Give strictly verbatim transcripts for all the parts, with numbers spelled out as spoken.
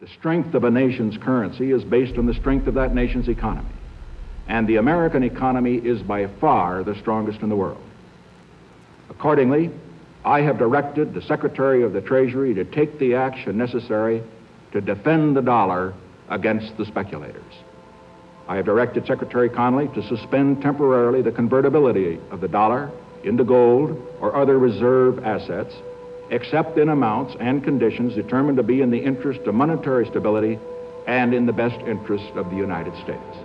The strength of a nation's currency is based on the strength of that nation's economy. And the American economy is by far the strongest in the world. Accordingly, I have directed the Secretary of the Treasury to take the action necessary to defend the dollar against the speculators. I have directed Secretary Connolly to suspend temporarily the convertibility of the dollar into gold or other reserve assets, except in amounts and conditions determined to be in the interest of monetary stability and in the best interest of the United States.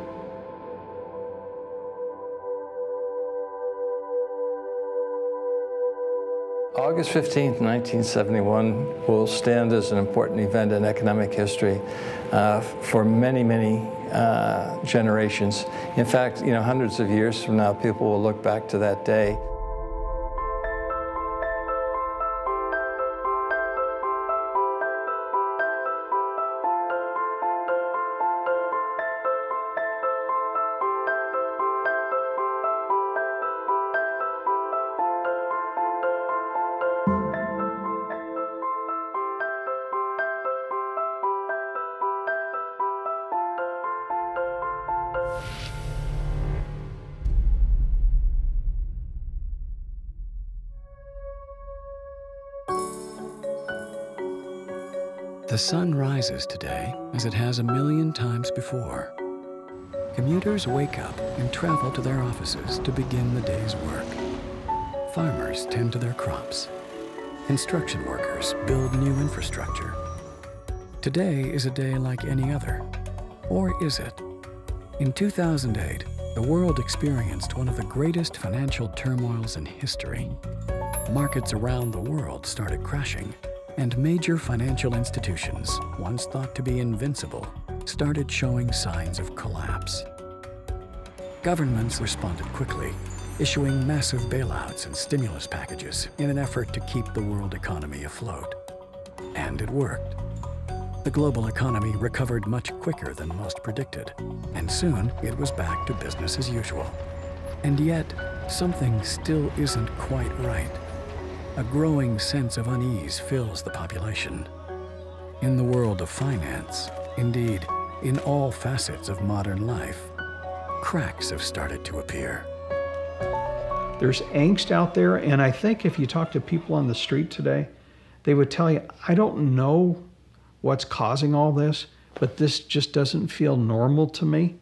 August fifteenth, nineteen seventy-one will stand as an important event in economic history uh, for many, many uh, generations. In fact, you know, hundreds of years from now, people will look back to that day. The sun rises today as it has a million times before. Commuters wake up and travel to their offices to begin the day's work. Farmers tend to their crops. Construction workers build new infrastructure. Today is a day like any other. Or is it? In two thousand eight, the world experienced one of the greatest financial turmoils in history. Markets around the world started crashing, and major financial institutions, once thought to be invincible, started showing signs of collapse. Governments responded quickly, issuing massive bailouts and stimulus packages in an effort to keep the world economy afloat. And it worked. The global economy recovered much quicker than most predicted, and soon it was back to business as usual. And yet, something still isn't quite right. A growing sense of unease fills the population. In the world of finance, indeed, in all facets of modern life, cracks have started to appear. There's angst out there, and I think if you talk to people on the street today, they would tell you, I don't know what's causing all this, but this just doesn't feel normal to me.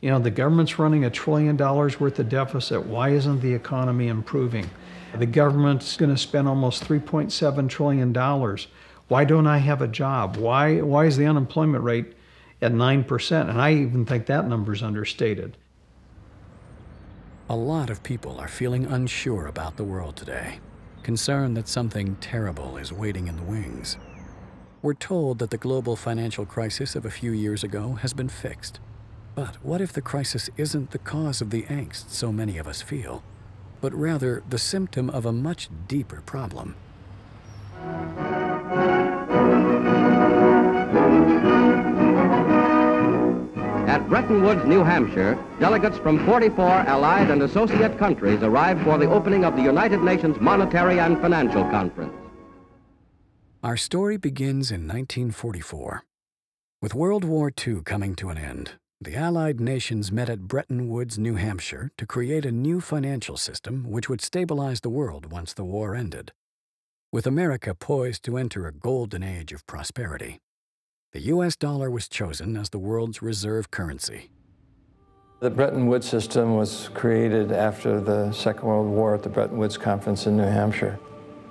You know, the government's running a trillion dollars worth of deficit. Why isn't the economy improving? The government's going to spend almost three point seven trillion dollars. Why don't I have a job? Why, why is the unemployment rate at nine percent? And I even think that number's understated. A lot of people are feeling unsure about the world today, concerned that something terrible is waiting in the wings. We're told that the global financial crisis of a few years ago has been fixed. But what if the crisis isn't the cause of the angst so many of us feel, but rather the symptom of a much deeper problem? At Bretton Woods, New Hampshire, delegates from forty-four allied and associate countries arrived for the opening of the United Nations Monetary and Financial Conference. Our story begins in nineteen forty-four. With World War Two coming to an end, the Allied nations met at Bretton Woods, New Hampshire, to create a new financial system which would stabilize the world once the war ended. With America poised to enter a golden age of prosperity, the U S dollar was chosen as the world's reserve currency. The Bretton Woods system was created after the Second World War at the Bretton Woods Conference in New Hampshire.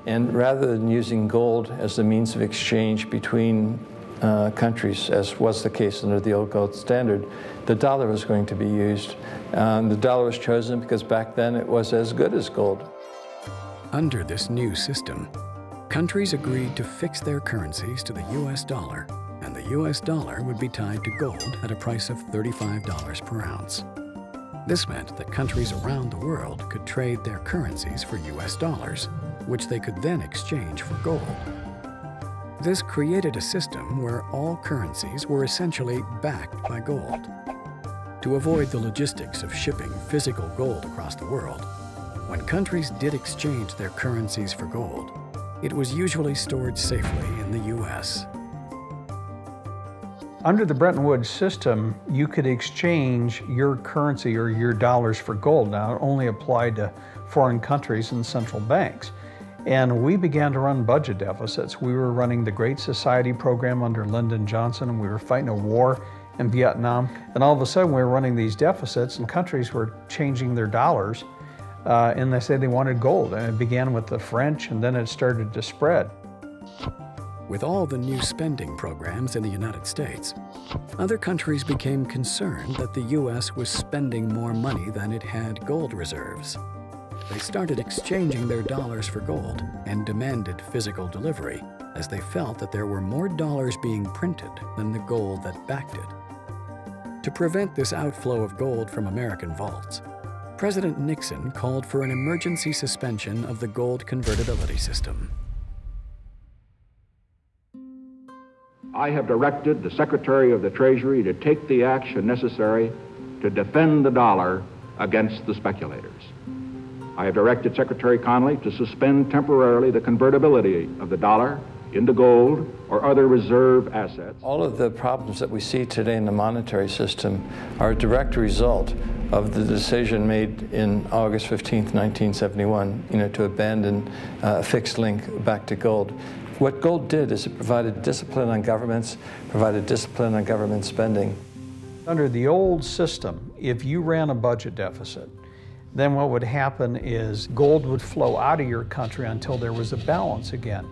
And rather than using gold as the means of exchange between Uh, countries, as was the case under the old gold standard, the dollar was going to be used. Um, the dollar was chosen because back then it was as good as gold. Under this new system, countries agreed to fix their currencies to the U S dollar, and the U S dollar would be tied to gold at a price of thirty-five dollars per ounce. This meant that countries around the world could trade their currencies for U S dollars, which they could then exchange for gold. This created a system where all currencies were essentially backed by gold. To avoid the logistics of shipping physical gold across the world, when countries did exchange their currencies for gold, it was usually stored safely in the U S Under the Bretton Woods system, you could exchange your currency or your dollars for gold. Now, it only applied to foreign countries and central banks. And we began to run budget deficits. We were running the Great Society program under Lyndon Johnson, and we were fighting a war in Vietnam. And all of a sudden, we were running these deficits, and countries were changing their dollars, uh, and they said they wanted gold. And it began with the French, and then it started to spread. With all the new spending programs in the United States, other countries became concerned that the U S was spending more money than it had gold reserves. They started exchanging their dollars for gold and demanded physical delivery, as they felt that there were more dollars being printed than the gold that backed it. To prevent this outflow of gold from American vaults, President Nixon called for an emergency suspension of the gold convertibility system. I have directed the Secretary of the Treasury to take the action necessary to defend the dollar against the speculators. I have directed Secretary Connolly to suspend temporarily the convertibility of the dollar into gold or other reserve assets. All of the problems that we see today in the monetary system are a direct result of the decision made in August fifteenth, nineteen seventy-one, you know, to abandon uh, fixed link back to gold. What gold did is it provided discipline on governments, provided discipline on government spending. Under the old system, if you ran a budget deficit, then what would happen is gold would flow out of your country until there was a balance again.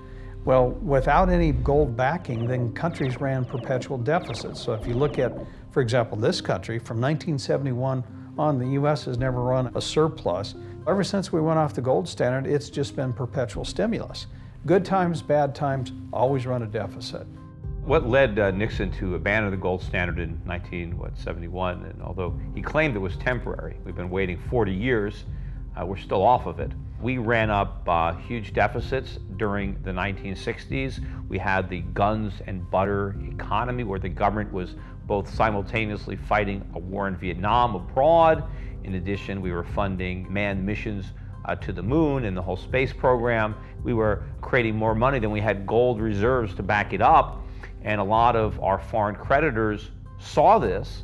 Well, without any gold backing, then countries ran perpetual deficits. So if you look at, for example, this country, from nineteen seventy-one on, the U S has never run a surplus. Ever since we went off the gold standard, it's just been perpetual stimulus. Good times, bad times, always run a deficit. What led uh, Nixon to abandon the gold standard in nineteen seventy-one, and although he claimed it was temporary, we've been waiting forty years, uh, we're still off of it. We ran up uh, huge deficits during the nineteen sixties. We had the guns and butter economy, where the government was both simultaneously fighting a war in Vietnam abroad. In addition, we were funding manned missions Uh, to the moon and the whole space program. We were creating more money than we had gold reserves to back it up, and a lot of our foreign creditors saw this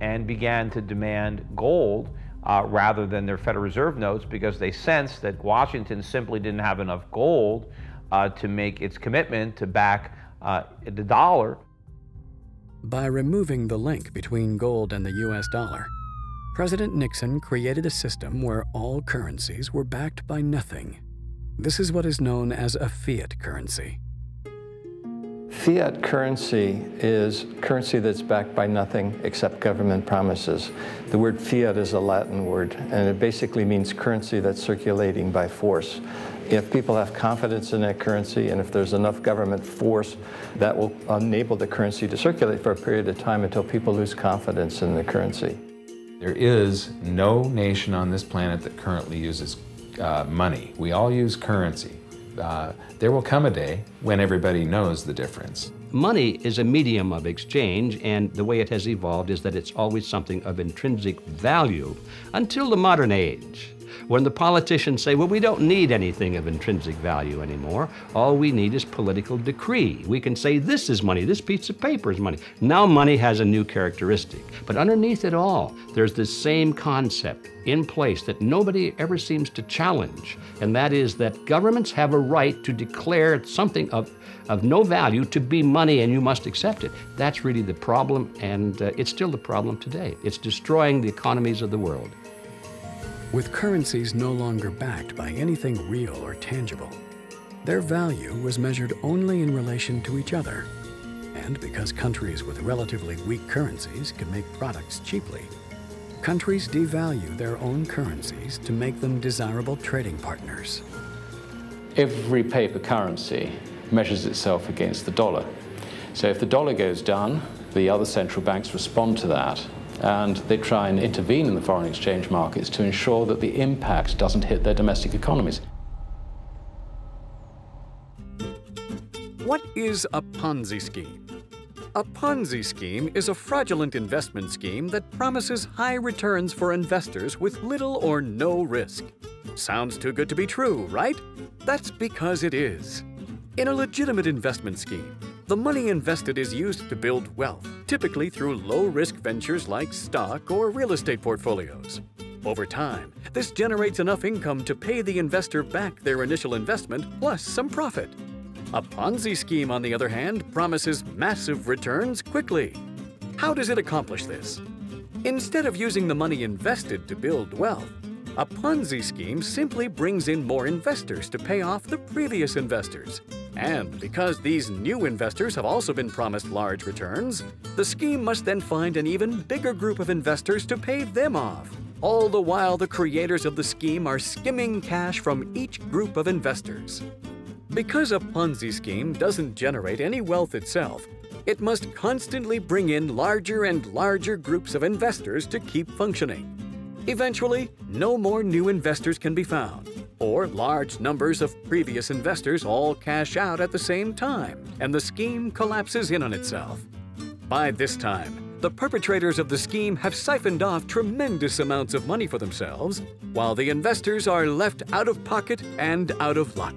and began to demand gold uh, rather than their Federal Reserve notes, because they sensed that Washington simply didn't have enough gold uh, to make its commitment to back uh, the dollar. By removing the link between gold and the U S dollar, President Nixon created a system where all currencies were backed by nothing. This is what is known as a fiat currency. Fiat currency is currency that's backed by nothing except government promises. The word fiat is a Latin word, and it basically means currency that's circulating by force. If people have confidence in that currency, and if there's enough government force, that will enable the currency to circulate for a period of time until people lose confidence in the currency. There is no nation on this planet that currently uses uh, money. We all use currency. Uh, there will come a day when everybody knows the difference. Money is a medium of exchange, and the way it has evolved is that it's always something of intrinsic value until the modern age, when the politicians say, well, we don't need anything of intrinsic value anymore. All we need is political decree. We can say this is money, this piece of paper is money. Now money has a new characteristic. But underneath it all, there's this same concept in place that nobody ever seems to challenge, and that is that governments have a right to declare something of, of no value to be money, and you must accept it. That's really the problem, and uh, it's still the problem today. It's destroying the economies of the world. With currencies no longer backed by anything real or tangible, their value was measured only in relation to each other. And because countries with relatively weak currencies could make products cheaply, countries devalue their own currencies to make them desirable trading partners. Every paper currency measures itself against the dollar. So if the dollar goes down, the other central banks respond to that, and they try and intervene in the foreign exchange markets to ensure that the impact doesn't hit their domestic economies. What is a Ponzi scheme? A Ponzi scheme is a fraudulent investment scheme that promises high returns for investors with little or no risk. Sounds too good to be true, right? That's because it is. In a legitimate investment scheme, The money invested is used to build wealth, typically through low-risk ventures like stock or real estate portfolios. Over time, this generates enough income to pay the investor back their initial investment plus some profit. A Ponzi scheme, on the other hand, promises massive returns quickly. How does it accomplish this? Instead of using the money invested to build wealth, a Ponzi scheme simply brings in more investors to pay off the previous investors. And because these new investors have also been promised large returns, the scheme must then find an even bigger group of investors to pay them off. All the while, the creators of the scheme are skimming cash from each group of investors. Because a Ponzi scheme doesn't generate any wealth itself, it must constantly bring in larger and larger groups of investors to keep functioning. Eventually, no more new investors can be found, or large numbers of previous investors all cash out at the same time, and the scheme collapses in on itself. By this time, the perpetrators of the scheme have siphoned off tremendous amounts of money for themselves, while the investors are left out of pocket and out of luck.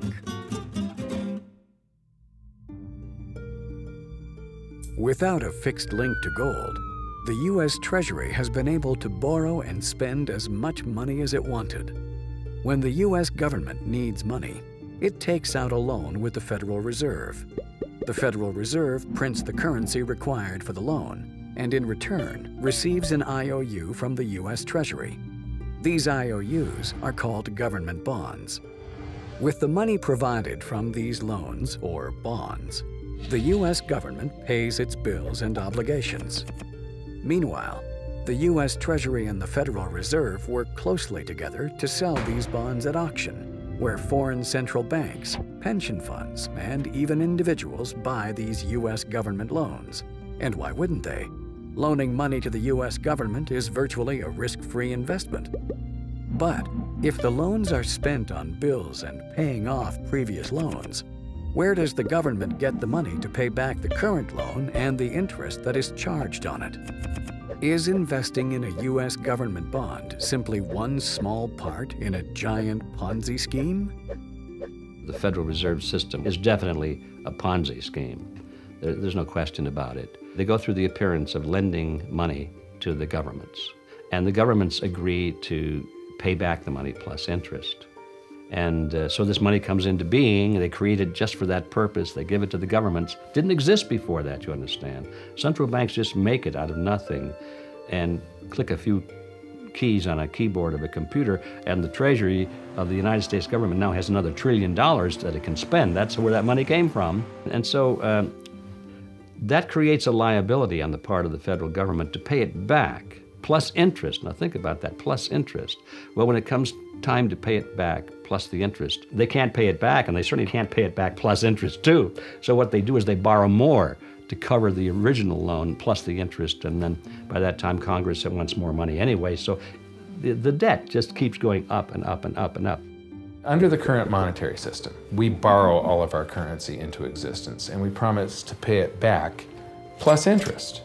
Without a fixed link to gold, the U S Treasury has been able to borrow and spend as much money as it wanted. When the U S government needs money, it takes out a loan with the Federal Reserve. The Federal Reserve prints the currency required for the loan and in return receives an I O U from the U S Treasury. These I O Us are called government bonds. With the money provided from these loans, or bonds, the U S government pays its bills and obligations. Meanwhile, the U S Treasury and the Federal Reserve work closely together to sell these bonds at auction, where foreign central banks, pension funds, and even individuals buy these U S government loans. And why wouldn't they? Loaning money to the U S government is virtually a risk-free investment. But if the loans are spent on bills and paying off previous loans, where does the government get the money to pay back the current loan and the interest that is charged on it? Is investing in a U S government bond simply one small part in a giant Ponzi scheme? The Federal Reserve System is definitely a Ponzi scheme. There, there's no question about it. They go through the appearance of lending money to the governments, and the governments agree to pay back the money plus interest. And uh, so this money comes into being. They create it just for that purpose. They give it to the governments. Didn't exist before that, you understand. Central banks just make it out of nothing and click a few keys on a keyboard of a computer, and the Treasury of the United States government now has another trillion dollars that it can spend. That's where that money came from. And so uh, that creates a liability on the part of the federal government to pay it back, plus interest. Now think about that, plus interest. Well, when it comes time to pay it back plus the interest, they can't pay it back, and they certainly can't pay it back plus interest too. So what they do is they borrow more to cover the original loan plus the interest, and then by that time Congress wants more money anyway. So the, the debt just keeps going up and up and up and up. Under the current monetary system, we borrow all of our currency into existence, and we promise to pay it back plus interest.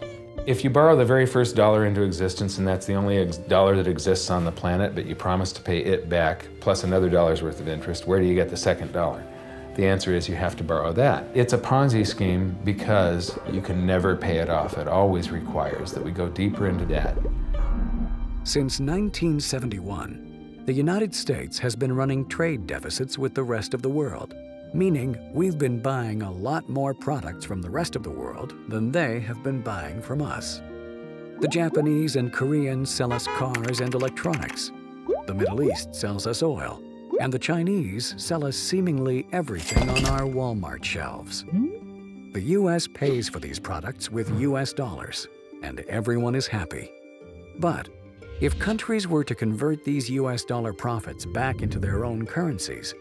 If you borrow the very first dollar into existence, and that's the only ex dollar that exists on the planet, but you promise to pay it back plus another dollar's worth of interest, where do you get the second dollar? The answer is you have to borrow that. It's a Ponzi scheme because you can never pay it off. It always requires that we go deeper into debt. Since nineteen seventy-one, the United States has been running trade deficits with the rest of the world, meaning we've been buying a lot more products from the rest of the world than they have been buying from us. The Japanese and Koreans sell us cars and electronics. The Middle East sells us oil. And the Chinese sell us seemingly everything on our Walmart shelves. The U S pays for these products with U S dollars, and everyone is happy. But if countries were to convert these U S dollar profits back into their own currencies,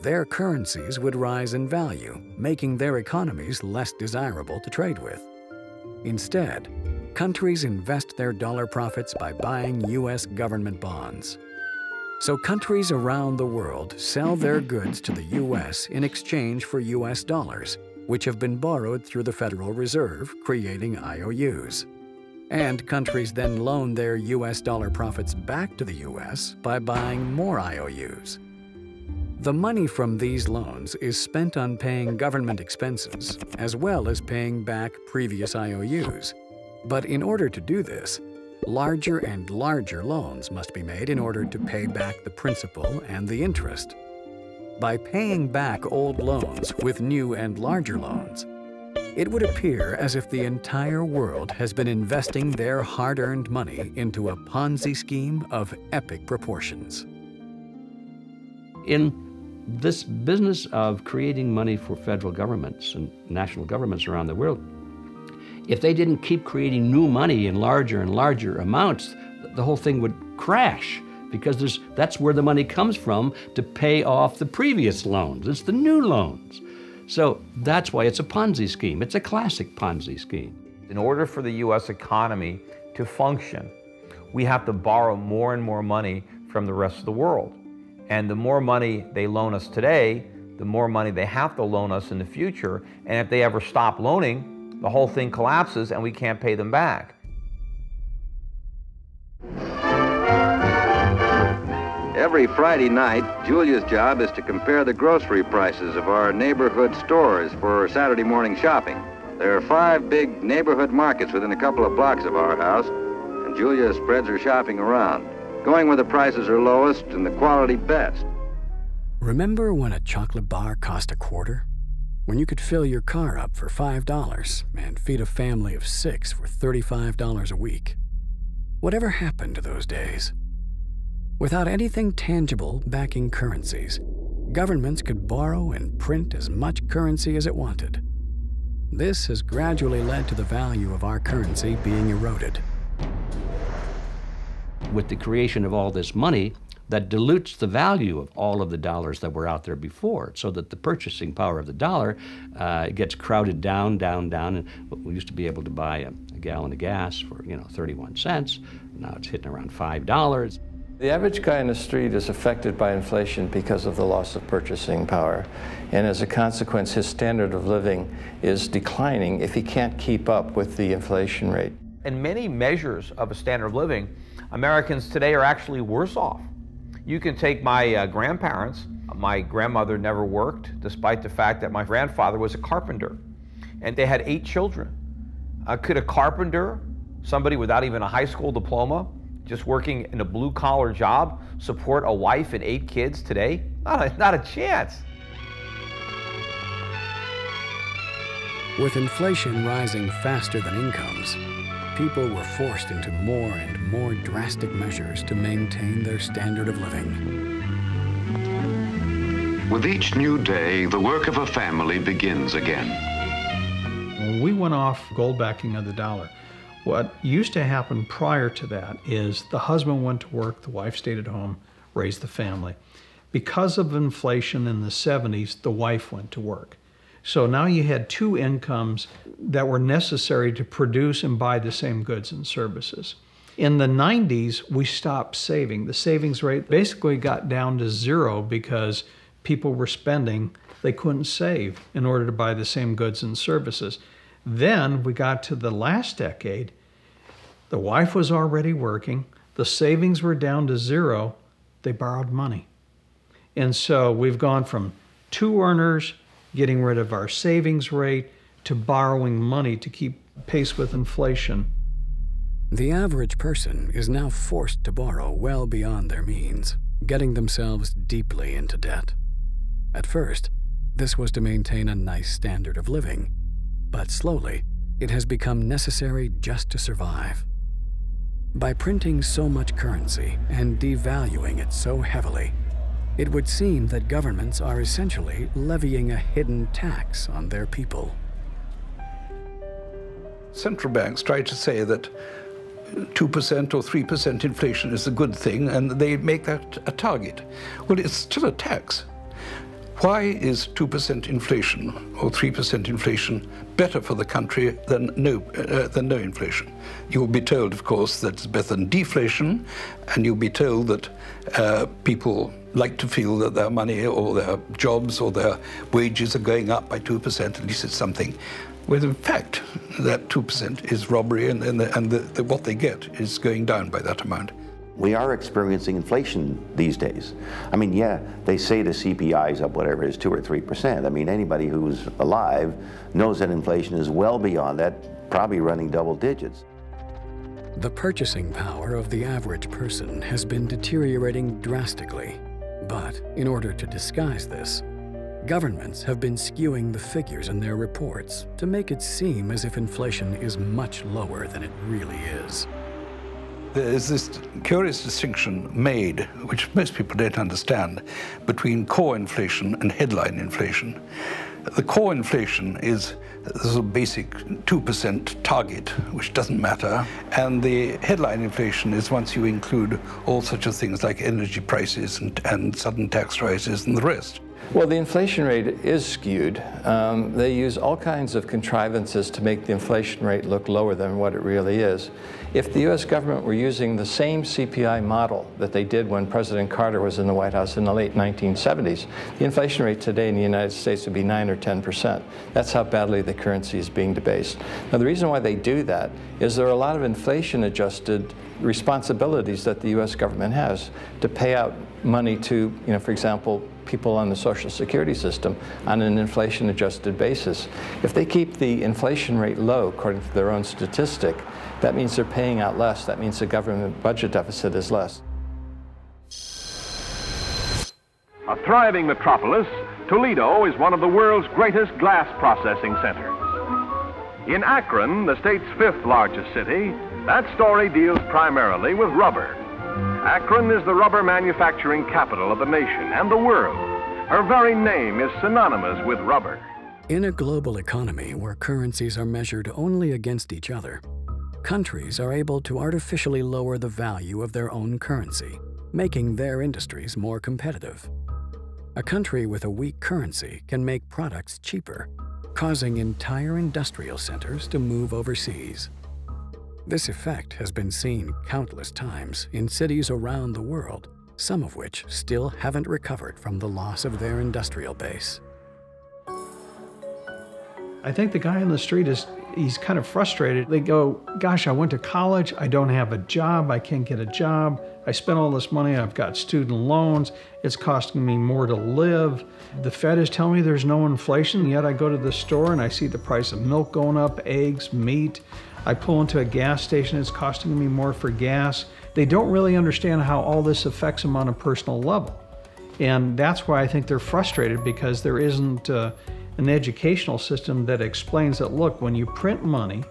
their currencies would rise in value, making their economies less desirable to trade with. Instead, countries invest their dollar profits by buying U S government bonds. So countries around the world sell their goods to the U S in exchange for U S dollars, which have been borrowed through the Federal Reserve, creating I O Us. And countries then loan their U S dollar profits back to the U S by buying more I O Us. The money from these loans is spent on paying government expenses, as well as paying back previous I O Us. But in order to do this, larger and larger loans must be made in order to pay back the principal and the interest. By paying back old loans with new and larger loans, it would appear as if the entire world has been investing their hard-earned money into a Ponzi scheme of epic proportions. In this business of creating money for federal governments and national governments around the world, if they didn't keep creating new money in larger and larger amounts, the whole thing would crash, because there's, that's where the money comes from to pay off the previous loans. It's the new loans. So that's why it's a Ponzi scheme. It's a classic Ponzi scheme. In order for the U S economy to function, we have to borrow more and more money from the rest of the world. And the more money they loan us today, the more money they have to loan us in the future. And if they ever stop loaning, the whole thing collapses and we can't pay them back. Every Friday night, Julia's job is to compare the grocery prices of our neighborhood stores for Saturday morning shopping. There are five big neighborhood markets within a couple of blocks of our house, and Julia spreads her shopping around, going where the prices are lowest and the quality best. Remember when a chocolate bar cost a quarter? When you could fill your car up for five dollars and feed a family of six for thirty-five dollars a week? Whatever happened to those days? Without anything tangible backing currencies, governments could borrow and print as much currency as it wanted. This has gradually led to the value of our currency being eroded. With the creation of all this money, that dilutes the value of all of the dollars that were out there before, so that the purchasing power of the dollar uh, gets crowded down, down, down. And we used to be able to buy a, a gallon of gas for, you know, thirty-one cents. Now it's hitting around five dollars. The average guy on the street is affected by inflation because of the loss of purchasing power. And as a consequence, his standard of living is declining if he can't keep up with the inflation rate. And many measures of a standard of living, Americans today are actually worse off. You can take my uh, grandparents. My grandmother never worked, despite the fact that my grandfather was a carpenter. And they had eight children. Uh, could a carpenter, somebody without even a high school diploma, just working in a blue-collar job, support a wife and eight kids today? Not a, not a chance. With inflation rising faster than incomes, people were forced into more and more drastic measures to maintain their standard of living. With each new day, the work of a family begins again. When we went off gold backing of the dollar, what used to happen prior to that is the husband went to work, the wife stayed at home, raised the family. Because of inflation in the seventies, the wife went to work. So now you had two incomes that were necessary to produce and buy the same goods and services. In the nineties, we stopped saving. The savings rate basically got down to zero because people were spending. They couldn't save in order to buy the same goods and services. Then we got to the last decade. The wife was already working. The savings were down to zero. They borrowed money. And so we've gone from two earners getting rid of our savings rate, to borrowing money to keep pace with inflation. The average person is now forced to borrow well beyond their means, getting themselves deeply into debt. At first, this was to maintain a nice standard of living, but slowly, it has become necessary just to survive. By printing so much currency and devaluing it so heavily, it would seem that governments are essentially levying a hidden tax on their people. Central banks try to say that two percent or three percent inflation is a good thing, and they make that a target. Well, it's still a tax. Why is two percent inflation or three percent inflation better for the country than no, uh, than no inflation? You'll be told, of course, that it's better than deflation, and you'll be told that uh, people like to feel that their money or their jobs or their wages are going up by two percent, at least it's something. When in fact, that two percent is robbery, and, and, the, and the, the, what they get is going down by that amount. we are experiencing inflation these days. I mean, yeah, they say the C P I is up whatever it is, two or three percent. I mean, anybody who's alive knows that inflation is well beyond that, probably running double digits. The purchasing power of the average person has been deteriorating drastically. But in order to disguise this, governments have been skewing the figures in their reports to make it seem as if inflation is much lower than it really is. There is this curious distinction made, which most people don't understand, between core inflation and headline inflation. The core inflation is the basic two percent target, which doesn't matter, and the headline inflation is once you include all such of things like energy prices and, and sudden tax rises and the rest. Well, the inflation rate is skewed. Um, they use all kinds of contrivances to make the inflation rate look lower than what it really is. If the U S government were using the same C P I model that they did when President Carter was in the White House in the late nineteen seventies, the inflation rate today in the United States would be nine or ten percent. That's how badly the currency is being debased. Now, the reason why they do that is there are a lot of inflation-adjusted responsibilities that the U S government has to pay out money to, you know, for example, people on the Social Security system on an inflation-adjusted basis. If they keep the inflation rate low, according to their own statistic, that means they're paying out less. That means the government budget deficit is less. A thriving metropolis, Toledo is one of the world's greatest glass processing centers. In Akron, the state's fifth largest city, that story deals primarily with rubber. Akron is the rubber manufacturing capital of the nation and the world. Her very name is synonymous with rubber. In a global economy where currencies are measured only against each other, countries are able to artificially lower the value of their own currency, making their industries more competitive. A country with a weak currency can make products cheaper, causing entire industrial centers to move overseas. This effect has been seen countless times in cities around the world, some of which still haven't recovered from the loss of their industrial base. I think the guy on the street is, he's kind of frustrated. They go, gosh, I went to college, I don't have a job, I can't get a job, I spent all this money, I've got student loans, it's costing me more to live. The Fed is telling me there's no inflation, yet I go to the store and I see the price of milk going up, eggs, meat. I pull into a gas station, it's costing me more for gas. They don't really understand how all this affects them on a personal level. And that's why I think they're frustrated, because there isn't uh, an educational system that explains that, look, when you print money,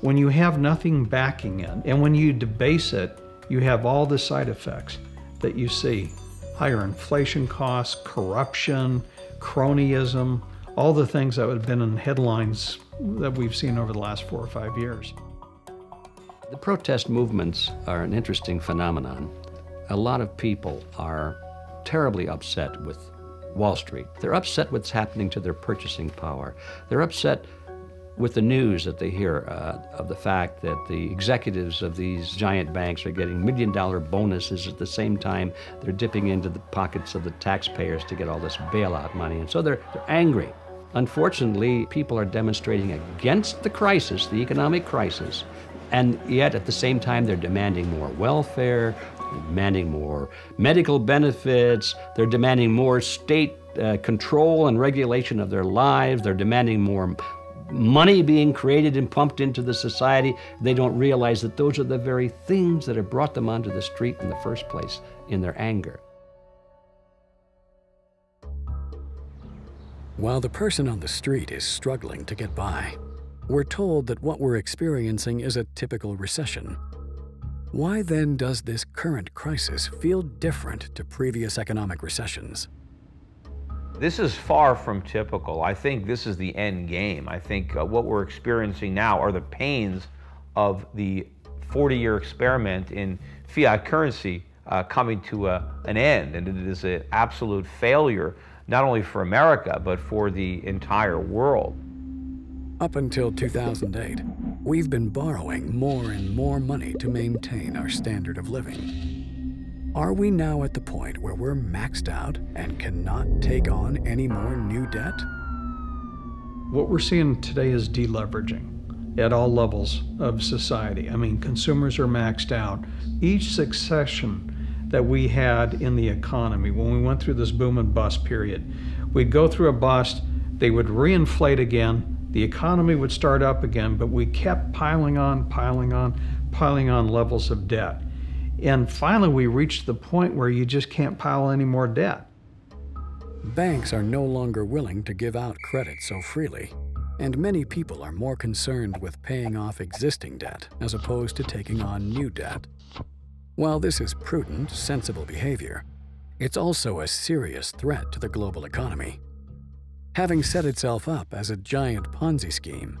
when you have nothing backing it, and when you debase it, you have all the side effects that you see. Higher inflation costs, corruption, cronyism, all the things that have been in headlines that we've seen over the last four or five years. The protest movements are an interesting phenomenon. A lot of people are terribly upset with Wall Street. They're upset what's happening to their purchasing power. They're upset with the news that they hear uh, of the fact that the executives of these giant banks are getting million dollar bonuses at the same time they're dipping into the pockets of the taxpayers to get all this bailout money. And so they're, they're angry. Unfortunately, people are demonstrating against the crisis, the economic crisis, and yet at the same time they're demanding more welfare, demanding more medical benefits, they're demanding more state uh, control and regulation of their lives, they're demanding more money being created and pumped into the society. They don't realize that those are the very things that have brought them onto the street in the first place in their anger. While the person on the street is struggling to get by, we're told that what we're experiencing is a typical recession. Why then does this current crisis feel different to previous economic recessions? This is far from typical. I think this is the end game. I think uh, what we're experiencing now are the pains of the forty-year experiment in fiat currency uh, coming to a, an end, and it is an absolute failure, not only for America, but for the entire world. Up until two thousand eight, we've been borrowing more and more money to maintain our standard of living. Are we now at the point where we're maxed out and cannot take on any more new debt? What we're seeing today is deleveraging. at all levels of society. I mean, consumers are maxed out. Each succession that we had in the economy, when we went through this boom and bust period, we'd go through a bust, they would reinflate again, the economy would start up again, but we kept piling on, piling on, piling on levels of debt. And finally, we reached the point where you just can't pile any more debt. Banks are no longer willing to give out credit so freely, and many people are more concerned with paying off existing debt as opposed to taking on new debt. While this is prudent, sensible behavior, it's also a serious threat to the global economy. Having set itself up as a giant Ponzi scheme,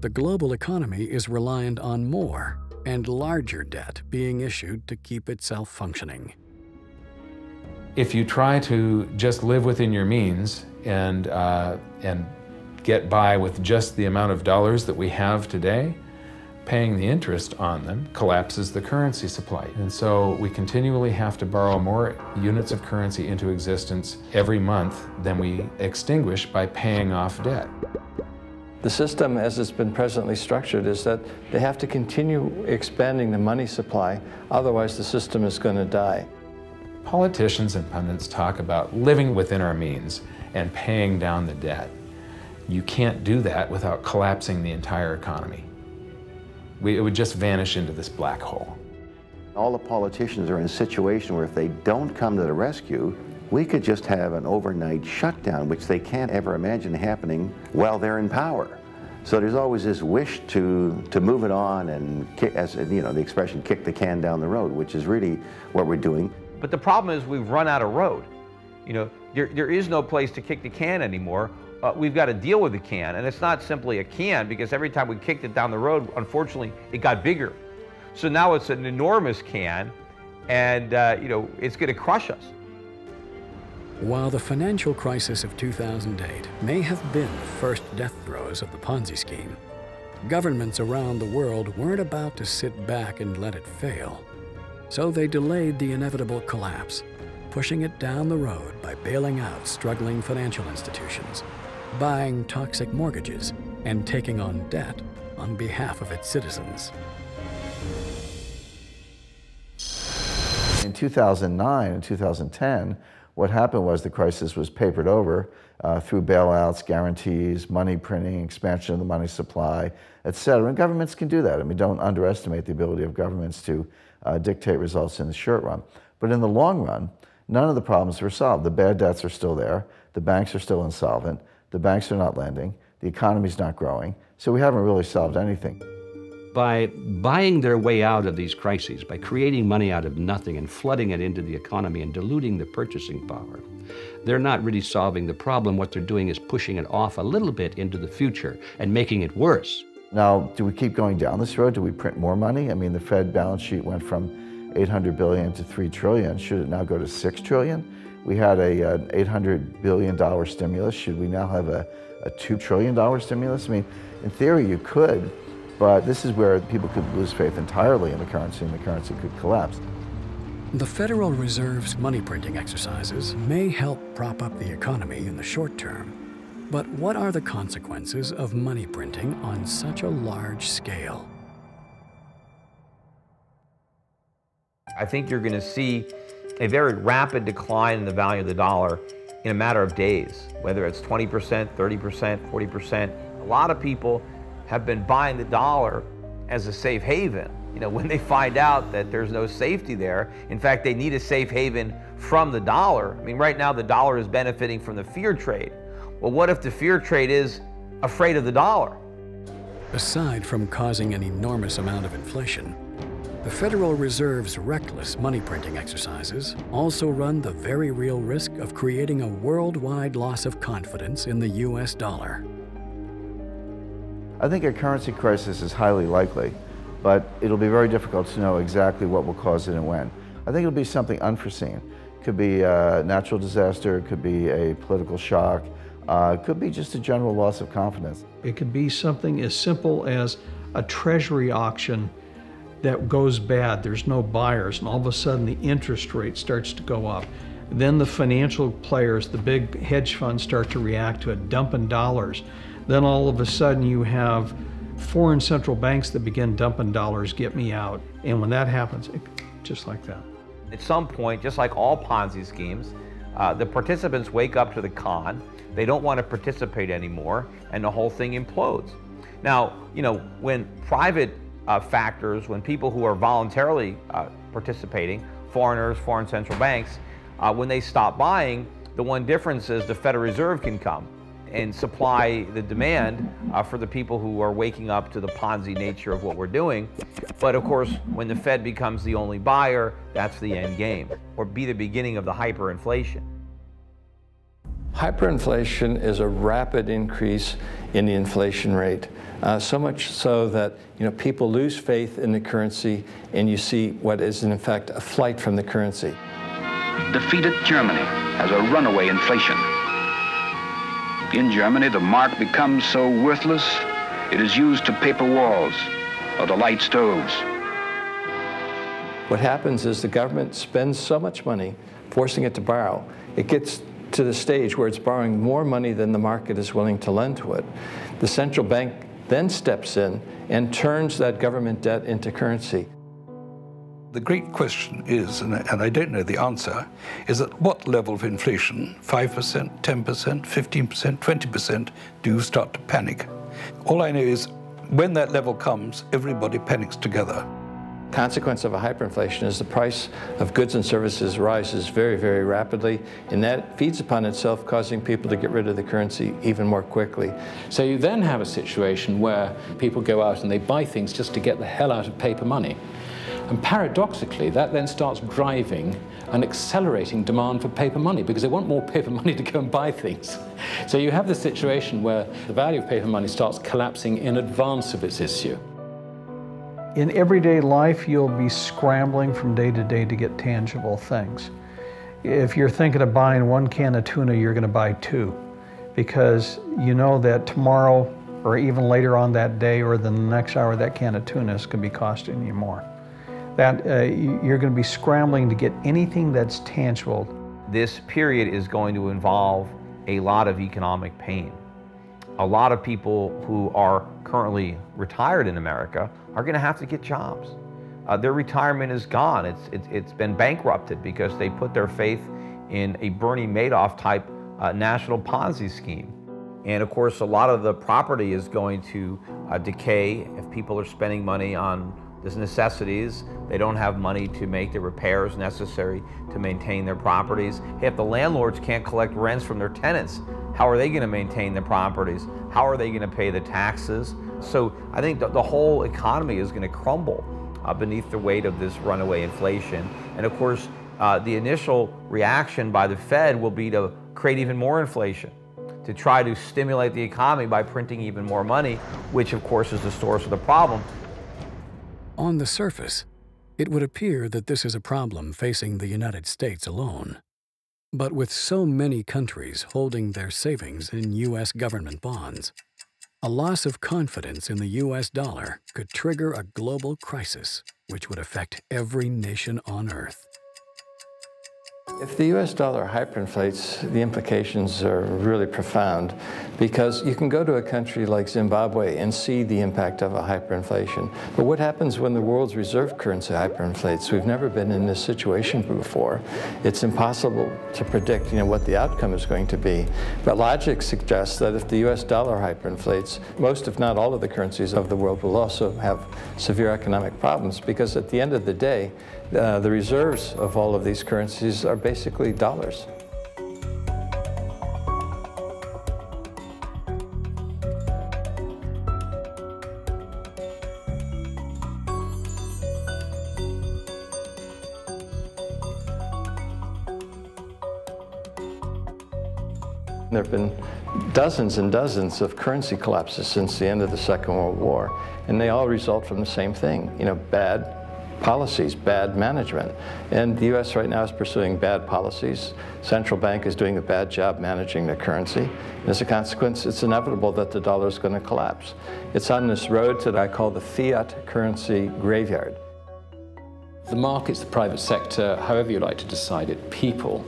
the global economy is reliant on more and larger debt being issued to keep itself functioning. If you try to just live within your means and, uh, and get by with just the amount of dollars that we have today, paying the interest on them collapses the currency supply. And so we continually have to borrow more units of currency into existence every month than we extinguish by paying off debt. The system, as it's been presently structured, is that they have to continue expanding the money supply, otherwise the system is going to die. Politicians and pundits talk about living within our means and paying down the debt. You can't do that without collapsing the entire economy. We, it would just vanish into this black hole. All the politicians are in a situation where if they don't come to the rescue, we could just have an overnight shutdown, which they can't ever imagine happening while they're in power. So there's always this wish to, to move it on and, kick, as you know, the expression, kick the can down the road, which is really what we're doing. But the problem is we've run out of road. You know, there, there is no place to kick the can anymore. Uh, we've got to deal with the can, and it's not simply a can, because every time we kicked it down the road, unfortunately, it got bigger. So now it's an enormous can, and uh, you know, it's going to crush us. While the financial crisis of two thousand eight may have been the first death throes of the Ponzi scheme, governments around the world weren't about to sit back and let it fail. So they delayed the inevitable collapse, pushing it down the road by bailing out struggling financial institutions, buying toxic mortgages, and taking on debt on behalf of its citizens. In two thousand nine and two thousand ten, what happened was the crisis was papered over uh, through bailouts, guarantees, money printing, expansion of the money supply, et cetera. And governments can do that. I mean, don't underestimate the ability of governments to Uh, dictate results in the short run. But in the long run, none of the problems were solved. The bad debts are still there. The banks are still insolvent. The banks are not lending. The economy's not growing. So we haven't really solved anything. By buying their way out of these crises, by creating money out of nothing and flooding it into the economy and diluting the purchasing power, they're not really solving the problem. What they're doing is pushing it off a little bit into the future and making it worse. Now, do we keep going down this road? Do we print more money? I mean, the Fed balance sheet went from eight hundred billion dollars to three trillion dollars. Should it now go to six trillion dollars? We had a, an eight hundred billion dollar stimulus. Should we now have a, a two trillion dollar stimulus? I mean, in theory, you could, but this is where people could lose faith entirely in the currency, and the currency could collapse. The Federal Reserve's money printing exercises may help prop up the economy in the short term. But what are the consequences of money printing on such a large scale? I think you're going to see a very rapid decline in the value of the dollar in a matter of days, whether it's twenty percent, thirty percent, forty percent. A lot of people have been buying the dollar as a safe haven. You know, when they find out that there's no safety there, in fact, they need a safe haven from the dollar. I mean, right now, the dollar is benefiting from the fear trade. Well, what if the fear trade is afraid of the dollar? Aside from causing an enormous amount of inflation, the Federal Reserve's reckless money printing exercises also run the very real risk of creating a worldwide loss of confidence in the U S dollar. I think a currency crisis is highly likely, but it'll be very difficult to know exactly what will cause it and when. I think it'll be something unforeseen. It could be a natural disaster, it could be a political shock, Uh, it could be just a general loss of confidence. It could be something as simple as a treasury auction that goes bad. There's no buyers, and all of a sudden the interest rate starts to go up. Then the financial players, the big hedge funds, start to react to it, dumping dollars. Then all of a sudden you have foreign central banks that begin dumping dollars get me out. And when that happens, it, just like that. At some point, just like all Ponzi schemes, uh, the participants wake up to the con. They don't want to participate anymore, and the whole thing implodes. Now, you know, when private uh, factors, when people who are voluntarily uh, participating, foreigners, foreign central banks, uh, when they stop buying, the one difference is the Federal Reserve can come and supply the demand uh, for the people who are waking up to the Ponzi nature of what we're doing. But of course, when the Fed becomes the only buyer, that's the end game, or be the beginning of the hyperinflation. Hyperinflation is a rapid increase in the inflation rate, uh, so much so that you know people lose faith in the currency, and you see what is in fact a flight from the currency. Defeated Germany has a runaway inflation. In Germany, the mark becomes so worthless, it is used to paper walls or to light stoves. What happens is the government spends so much money, forcing it to borrow. It gets to the stage where it's borrowing more money than the market is willing to lend to it. The central bank then steps in and turns that government debt into currency. The great question is, and I don't know the answer, is at what level of inflation, five percent, ten percent, fifteen percent, twenty percent, do you start to panic? All I know is when that level comes, everybody panics together. Consequence of a hyperinflation is the price of goods and services rises very, very rapidly, and that feeds upon itself, causing people to get rid of the currency even more quickly. So you then have a situation where people go out and they buy things just to get the hell out of paper money. And paradoxically, that then starts driving and accelerating demand for paper money, because they want more paper money to go and buy things. So you have this situation where the value of paper money starts collapsing in advance of its issue. In everyday life, you'll be scrambling from day to day to get tangible things. If you're thinking of buying one can of tuna, you're going to buy two, because you know that tomorrow or even later on that day or the next hour, that can of tuna is going to be costing you more. That uh, you're going to be scrambling to get anything that's tangible. This period is going to involve a lot of economic pain. A lot of people who are currently retired in America are going to have to get jobs. Uh, their retirement is gone. It's, it's, it's been bankrupted because they put their faith in a Bernie Madoff type uh, national Ponzi scheme. And of course, a lot of the property is going to uh, decay if people are spending money on There's necessities. They don't have money to make the repairs necessary to maintain their properties. If the landlords can't collect rents from their tenants, how are they going to maintain the properties? How are they going to pay the taxes? So I think the, the whole economy is going to crumble uh, beneath the weight of this runaway inflation. And of course, uh, the initial reaction by the Fed will be to create even more inflation, to try to stimulate the economy by printing even more money, which of course is the source of the problem. On the surface, it would appear that this is a problem facing the United States alone. But with so many countries holding their savings in U S government bonds, a loss of confidence in the U S dollar could trigger a global crisis which would affect every nation on earth. If the U S dollar hyperinflates, the implications are really profound, because you can go to a country like Zimbabwe and see the impact of a hyperinflation. But what happens when the world's reserve currency hyperinflates? We've never been in this situation before. It's impossible to predict, you know, what the outcome is going to be. But logic suggests that if the U S dollar hyperinflates, most if not all of the currencies of the world will also have severe economic problems, because at the end of the day, Uh, the reserves of all of these currencies are basically dollars. There have been dozens and dozens of currency collapses since the end of the Second World War, and they all result from the same thing, you know, bad policies, bad management. And the U S right now is pursuing bad policies. Central bank is doing a bad job managing their currency. And as a consequence, it's inevitable that the dollar is going to collapse. It's on this road that I call the fiat currency graveyard. The markets, the private sector, however you like to decide it, people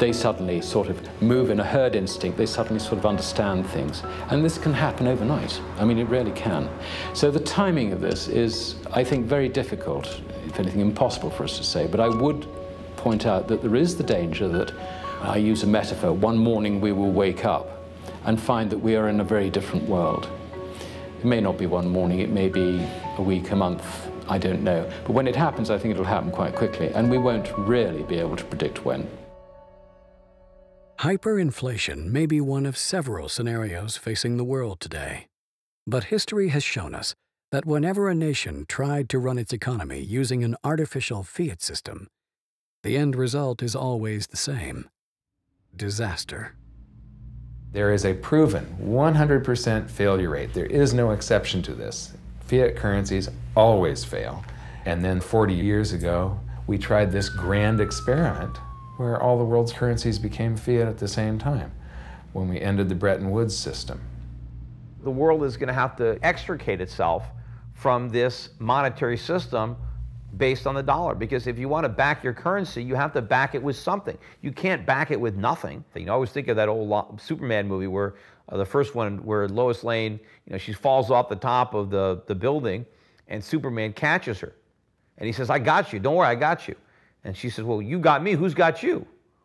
they suddenly sort of move in a herd instinct, they suddenly sort of understand things. And this can happen overnight. I mean, it really can. So the timing of this is, I think, very difficult, if anything, impossible for us to say. But I would point out that there is the danger that, I use a metaphor, one morning we will wake up and find that we are in a very different world. It may not be one morning, it may be a week, a month, I don't know. But when it happens, I think it'll happen quite quickly, and we won't really be able to predict when. Hyperinflation may be one of several scenarios facing the world today. But history has shown us that whenever a nation tried to run its economy using an artificial fiat system, the end result is always the same: disaster. There is a proven one hundred percent failure rate. There is no exception to this. Fiat currencies always fail. And then forty years ago, we tried this grand experiment where all the world's currencies became fiat at the same time, when we ended the Bretton Woods system. The world is going to have to extricate itself from this monetary system based on the dollar, because if you want to back your currency, you have to back it with something. You can't back it with nothing. You know, I always think of that old Superman movie where uh, the first one, where Lois Lane, you know, she falls off the top of the, the building, and Superman catches her. And he says, "I got you. Don't worry, I got you." And she says, "Well, you got me. Who's got you?"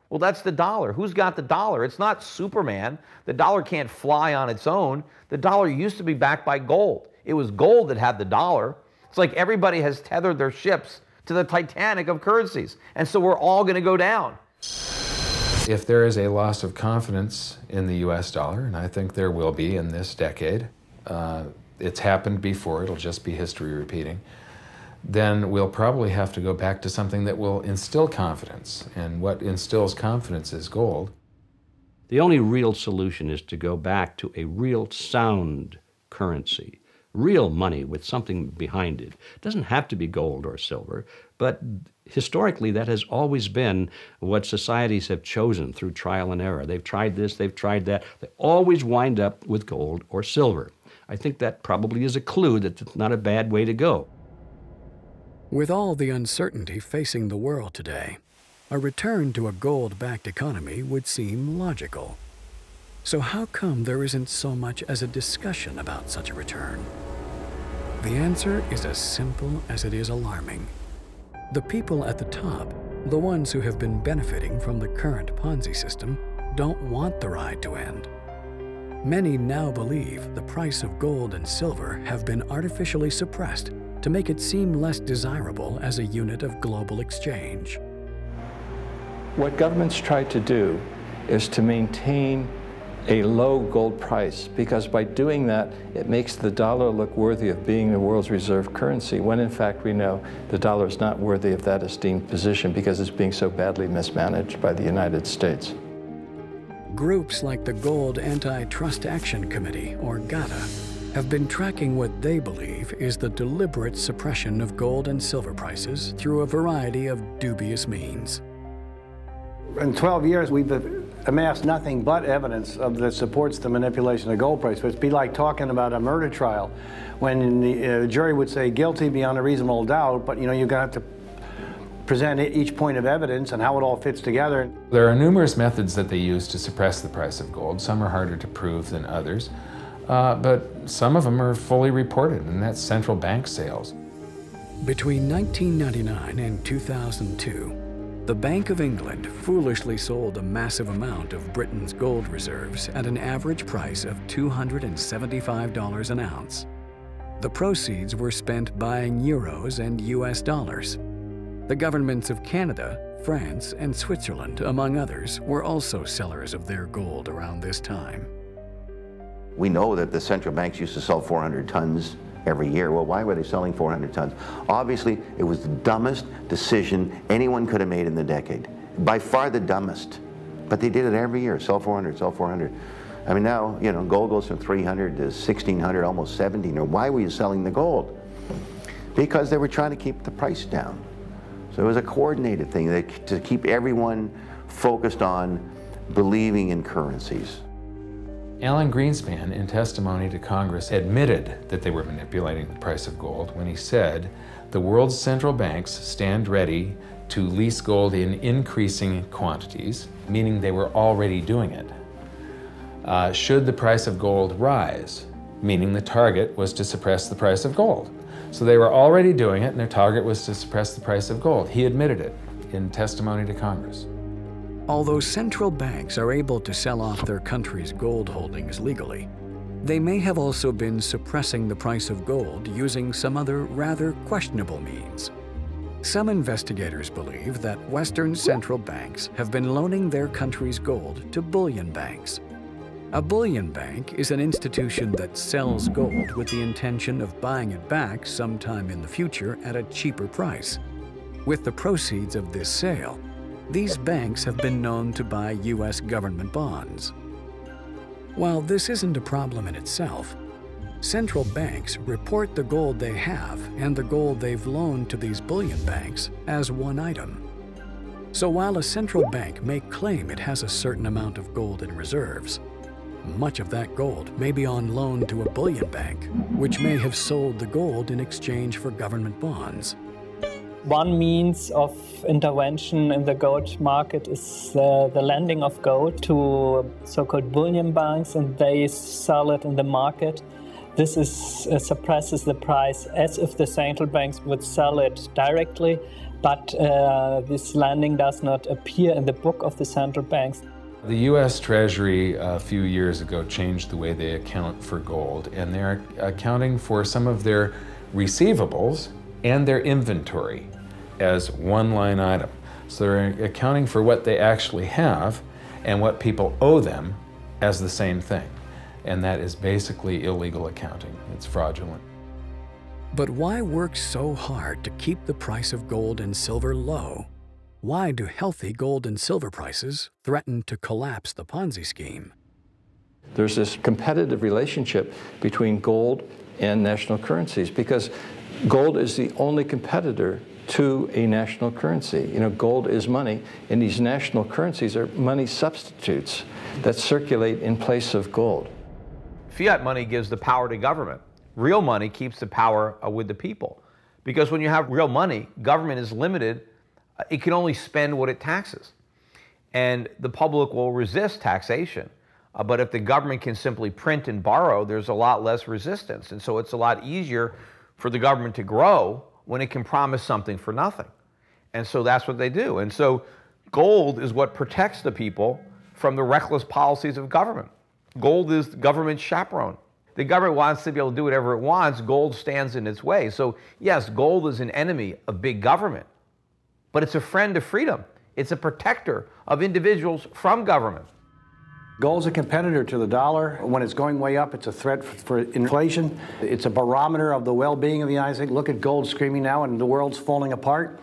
"Well, that's the dollar." Who's got the dollar? It's not Superman. The dollar can't fly on its own. The dollar used to be backed by gold. It was gold that had the dollar. It's like everybody has tethered their ships to the Titanic of currencies, and so we're all going to go down. If there is a loss of confidence in the U S dollar, and I think there will be in this decade, uh, it's happened before, it'll just be history repeating, then we'll probably have to go back to something that will instill confidence, and what instills confidence is gold. The only real solution is to go back to a real sound currency. Real money with something behind it. It doesn't have to be gold or silver, but historically that has always been what societies have chosen through trial and error. They've tried this, they've tried that. They always wind up with gold or silver. I think that probably is a clue that it's not a bad way to go. With all the uncertainty facing the world today, a return to a gold-backed economy would seem logical. So how come there isn't so much as a discussion about such a return? The answer is as simple as it is alarming. The people at the top, the ones who have been benefiting from the current Ponzi system, don't want the ride to end. Many now believe the price of gold and silver have been artificially suppressed to make it seem less desirable as a unit of global exchange. What governments try to do is to maintain a low gold price, because by doing that, it makes the dollar look worthy of being the world's reserve currency, when in fact we know the dollar is not worthy of that esteemed position because it's being so badly mismanaged by the United States. Groups like the Gold Antitrust Action Committee, or GATA, have been tracking what they believe is the deliberate suppression of gold and silver prices through a variety of dubious means. In twelve years, we've amassed nothing but evidence of that supports the manipulation of gold price. But it'd be like talking about a murder trial, when the uh, jury would say guilty beyond a reasonable doubt, but you know you're going to have to present each point of evidence and how it all fits together. There are numerous methods that they use to suppress the price of gold. Some are harder to prove than others, uh, but some of them are fully reported, and that's central bank sales. Between nineteen ninety-nine and two thousand two. The Bank of England foolishly sold a massive amount of Britain's gold reserves at an average price of two hundred seventy-five dollars an ounce. The proceeds were spent buying euros and U S dollars. The governments of Canada, France, and Switzerland, among others, were also sellers of their gold around this time. We know that the central banks used to sell four hundred tons every year. Well, why were they selling four hundred tons? Obviously, it was the dumbest decision anyone could have made in the decade. By far the dumbest. But they did it every year, sell four hundred, sell four hundred. I mean, now, you know, gold goes from three hundred to sixteen hundred, almost seventeen hundred. Why were you selling the gold? Because they were trying to keep the price down. So it was a coordinated thing they, to keep everyone focused on believing in currencies. Alan Greenspan, in testimony to Congress, admitted that they were manipulating the price of gold when he said, "The world's central banks stand ready to lease gold in increasing quantities, meaning they were already doing it, uh, should the price of gold rise, meaning the target was to suppress the price of gold. So they were already doing it, and their target was to suppress the price of gold. He admitted it in testimony to Congress. Although central banks are able to sell off their country's gold holdings legally, they may have also been suppressing the price of gold using some other rather questionable means. Some investigators believe that Western central banks have been loaning their country's gold to bullion banks. A bullion bank is an institution that sells gold with the intention of buying it back sometime in the future at a cheaper price. With the proceeds of this sale, these banks have been known to buy U S government bonds. While this isn't a problem in itself, central banks report the gold they have and the gold they've loaned to these bullion banks as one item. So while a central bank may claim it has a certain amount of gold in reserves, much of that gold may be on loan to a bullion bank, which may have sold the gold in exchange for government bonds. One means of intervention in the gold market is uh, the lending of gold to so-called bullion banks, and they sell it in the market. This is, uh, suppresses the price as if the central banks would sell it directly, but uh, this lending does not appear in the book of the central banks. The U S Treasury a few years ago changed the way they account for gold, and they're accounting for some of their receivables and their inventory as one line item. So they're accounting for what they actually have and what people owe them as the same thing. And that is basically illegal accounting. It's fraudulent. But why work so hard to keep the price of gold and silver low? Why do healthy gold and silver prices threaten to collapse the Ponzi scheme? There's this competitive relationship between gold and national currencies, because gold is the only competitor to a national currency. You know, gold is money, and these national currencies are money substitutes that circulate in place of gold. Fiat money gives the power to government. Real money keeps the power with the people, because when you have real money, government is limited. It can only spend what it taxes, and the public will resist taxation. Uh, but if the government can simply print and borrow, there's a lot less resistance, and so it's a lot easier for the government to grow when it can promise something for nothing. And so that's what they do. And so gold is what protects the people from the reckless policies of government. Gold is the government's chaperone. The government wants to be able to do whatever it wants. Gold stands in its way. So yes, gold is an enemy of big government, but it's a friend of freedom. It's a protector of individuals from government. Gold's a competitor to the dollar. When it's going way up, it's a threat for, for inflation. It's a barometer of the well-being of the United States. Look at gold screaming now, and the world's falling apart.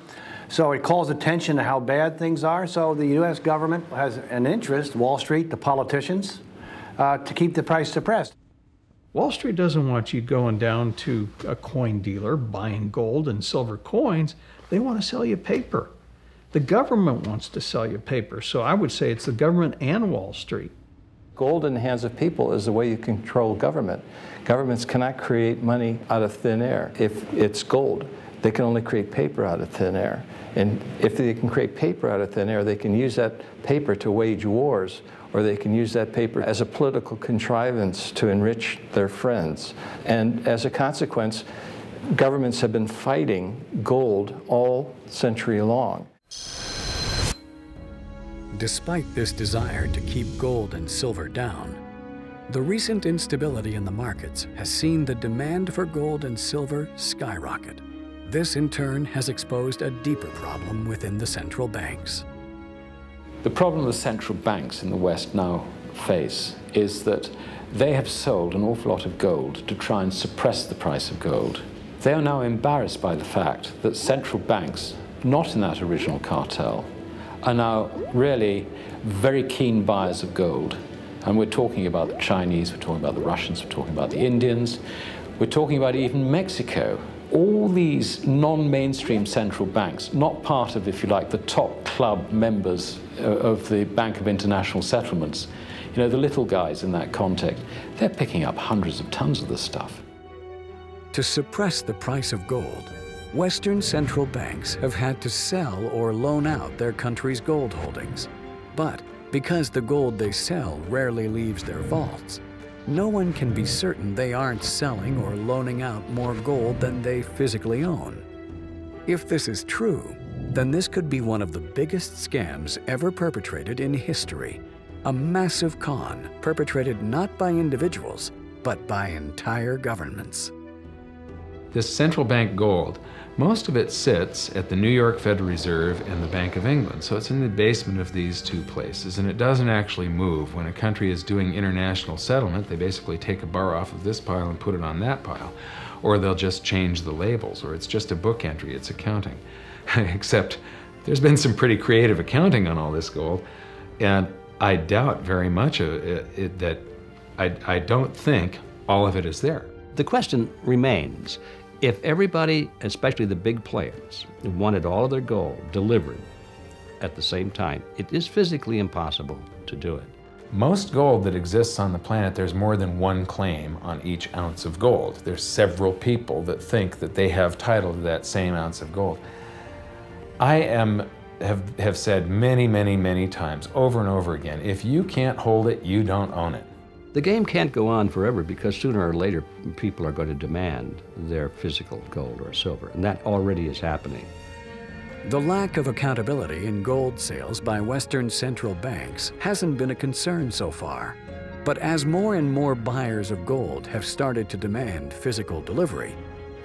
So it calls attention to how bad things are. So the U S government has an interest, Wall Street, the politicians, uh, to keep the price suppressed. Wall Street doesn't want you going down to a coin dealer buying gold and silver coins. They want to sell you paper. The government wants to sell you paper. So I would say it's the government and Wall Street. Gold in the hands of people is the way you control government. Governments cannot create money out of thin air. If it's gold, they can only create paper out of thin air. And if they can create paper out of thin air, they can use that paper to wage wars, or they can use that paper as a political contrivance to enrich their friends. And as a consequence, governments have been fighting gold all century long. Despite this desire to keep gold and silver down, the recent instability in the markets has seen the demand for gold and silver skyrocket. This, in turn, has exposed a deeper problem within the central banks. The problem the central banks in the West now face is that they have sold an awful lot of gold to try and suppress the price of gold. They are now embarrassed by the fact that central banks, not in that original cartel, are now really very keen buyers of gold. And we're talking about the Chinese, we're talking about the Russians, we're talking about the Indians, we're talking about even Mexico. All these non-mainstream central banks, not part of, if you like, the top club members of the Bank of International Settlements, you know, the little guys in that context, they're picking up hundreds of tons of this stuff. To suppress the price of gold, Western central banks have had to sell or loan out their country's gold holdings. But because the gold they sell rarely leaves their vaults, no one can be certain they aren't selling or loaning out more gold than they physically own. If this is true, then this could be one of the biggest scams ever perpetrated in history, a massive con perpetrated not by individuals, but by entire governments. This central bank gold, most of it sits at the New York Federal Reserve and the Bank of England, so it's in the basement of these two places, and it doesn't actually move. When a country is doing international settlement, they basically take a bar off of this pile and put it on that pile, or they'll just change the labels, or it's just a book entry, it's accounting. Except there's been some pretty creative accounting on all this gold, and I doubt very much of it, it, that I, I don't think all of it is there. The question remains, if everybody, especially the big players, wanted all of their gold delivered at the same time, it is physically impossible to do it. Most gold that exists on the planet, there's more than one claim on each ounce of gold. There's several people that think that they have title to that same ounce of gold. I am, have, have said many, many, many times, over and over again, if you can't hold it, you don't own it. The game can't go on forever because sooner or later people are going to demand their physical gold or silver, and that already is happening. The lack of accountability in gold sales by Western central banks hasn't been a concern so far. But as more and more buyers of gold have started to demand physical delivery,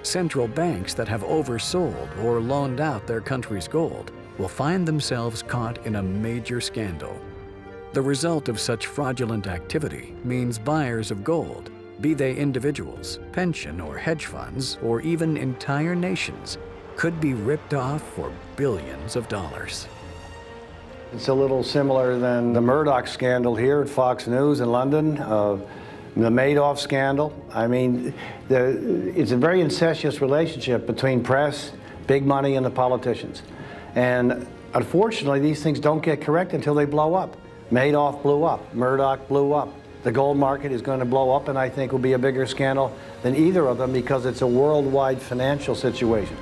central banks that have oversold or loaned out their country's gold will find themselves caught in a major scandal. The result of such fraudulent activity means buyers of gold, be they individuals, pension or hedge funds, or even entire nations, could be ripped off for billions of dollars. It's a little similar than the Murdoch scandal here at Fox News in London, uh, the Madoff scandal. I mean, the, it's a very incestuous relationship between press, big money, and the politicians. And unfortunately, these things don't get correct until they blow up. Madoff blew up, Murdoch blew up. The gold market is going to blow up, and I think will be a bigger scandal than either of them because it's a worldwide financial situation.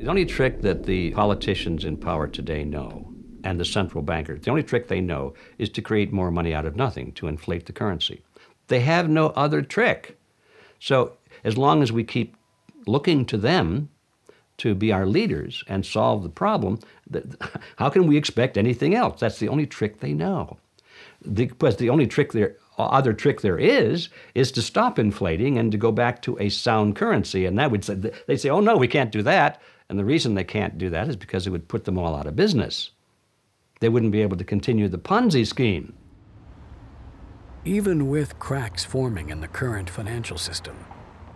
The only trick that the politicians in power today know, and the central bankers, the only trick they know is to create more money out of nothing, to inflate the currency. They have no other trick. So as long as we keep looking to them to be our leaders and solve the problem, how can we expect anything else? That's the only trick they know. The, because the only trick there, other trick there is, is to stop inflating and to go back to a sound currency. And that would say, they'd say, oh no, we can't do that. And the reason they can't do that is because it would put them all out of business. They wouldn't be able to continue the Ponzi scheme. Even with cracks forming in the current financial system,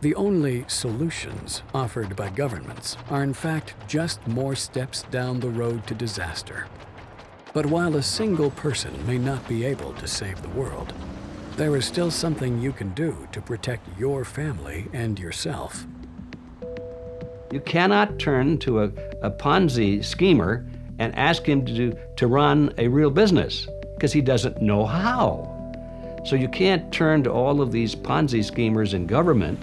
the only solutions offered by governments are in fact just more steps down the road to disaster. But while a single person may not be able to save the world, there is still something you can do to protect your family and yourself. You cannot turn to a, a Ponzi schemer and ask him to, do, to run a real business because he doesn't know how. So you can't turn to all of these Ponzi schemers in government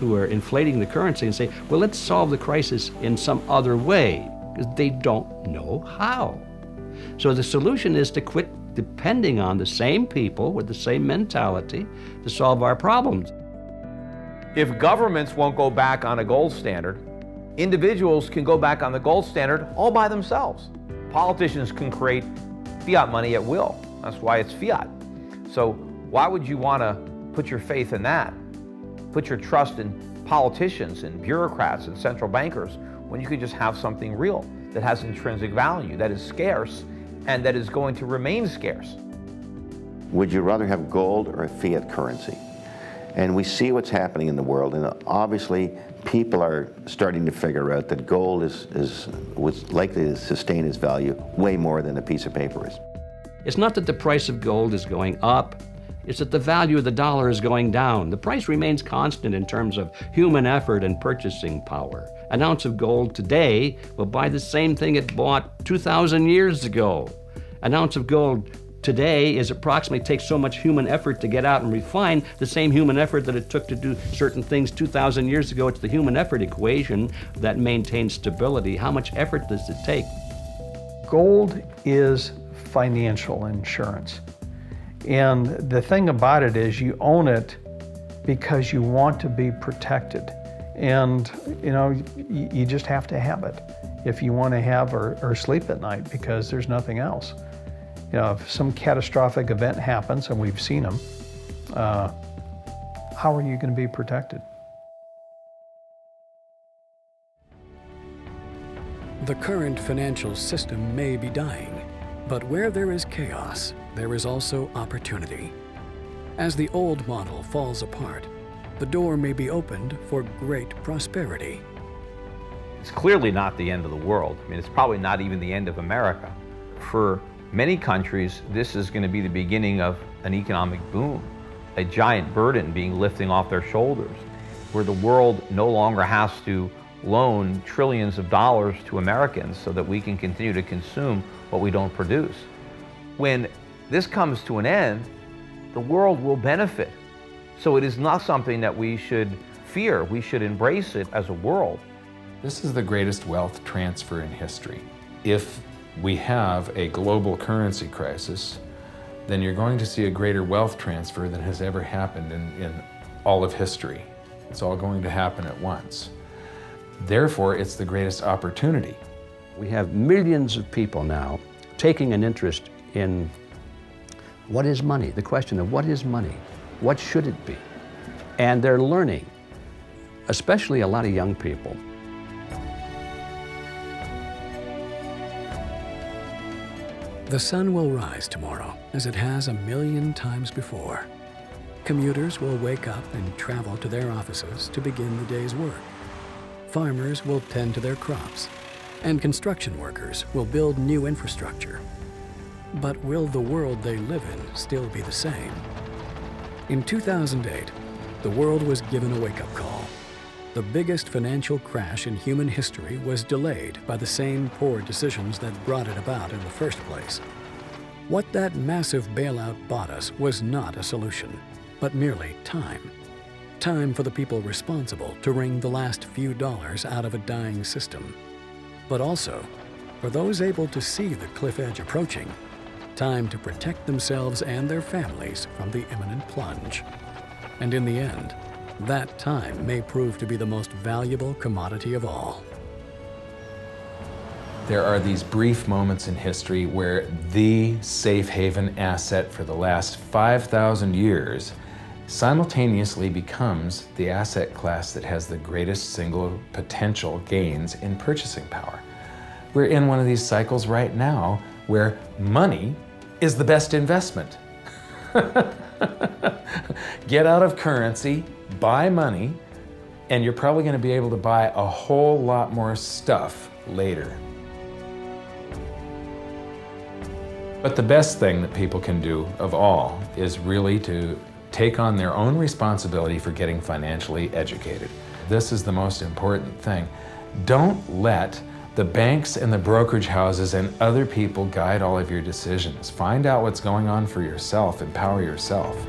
who are inflating the currency and say, well, let's solve the crisis in some other way, because they don't know how. So the solution is to quit depending on the same people with the same mentality to solve our problems. If governments won't go back on a gold standard, individuals can go back on the gold standard all by themselves. Politicians can create fiat money at will. That's why it's fiat. So why would you want to put your faith in that? Put your trust in politicians and bureaucrats and central bankers when you could just have something real that has intrinsic value, that is scarce, and that is going to remain scarce. Would you rather have gold or a fiat currency? And we see what's happening in the world, and obviously people are starting to figure out that gold is, is was likely to sustain its value way more than a piece of paper is. It's not that the price of gold is going up, it's that the value of the dollar is going down. The price remains constant in terms of human effort and purchasing power. An ounce of gold today will buy the same thing it bought two thousand years ago. An ounce of gold today is approximately takes so much human effort to get out and refine the same human effort that it took to do certain things two thousand years ago. It's the human effort equation that maintains stability. How much effort does it take? Gold is financial insurance. And the thing about it is you own it because you want to be protected. And, you know, you, you just have to have it if you want to have or, or sleep at night, because there's nothing else. You know, if some catastrophic event happens, and we've seen them, uh, how are you going to be protected? The current financial system may be dying, but where there is chaos, there is also opportunity. As the old model falls apart, the door may be opened for great prosperity. It's clearly not the end of the world. I mean, it's probably not even the end of America. For many countries, this is going to be the beginning of an economic boom, a giant burden being lifted off their shoulders, where the world no longer has to loan trillions of dollars to Americans so that we can continue to consume what we don't produce. When this comes to an end, the world will benefit. So it is not something that we should fear. We should embrace it as a world. This is the greatest wealth transfer in history. If we have a global currency crisis, then you're going to see a greater wealth transfer than has ever happened in, in all of history. It's all going to happen at once. Therefore, it's the greatest opportunity. We have millions of people now taking an interest in what is money, the question of what is money, what should it be? And they're learning, especially a lot of young people. The sun will rise tomorrow, as it has a million times before. Commuters will wake up and travel to their offices to begin the day's work. Farmers will tend to their crops, and construction workers will build new infrastructure. But will the world they live in still be the same? In two thousand eight, the world was given a wake-up call. The biggest financial crash in human history was delayed by the same poor decisions that brought it about in the first place. What that massive bailout bought us was not a solution, but merely time. Time for the people responsible to wring the last few dollars out of a dying system. But also, for those able to see the cliff edge approaching, time to protect themselves and their families from the imminent plunge. And in the end, that time may prove to be the most valuable commodity of all. There are these brief moments in history where the safe haven asset for the last five thousand years simultaneously becomes the asset class that has the greatest single potential gains in purchasing power. We're in one of these cycles right now where money is the best investment. Get out of currency, buy money, and you're probably going to be able to buy a whole lot more stuff later. But the best thing that people can do of all is really to take on their own responsibility for getting financially educated. This is the most important thing. Don't let the banks and the brokerage houses and other people guide all of your decisions. Find out what's going on for yourself, empower yourself.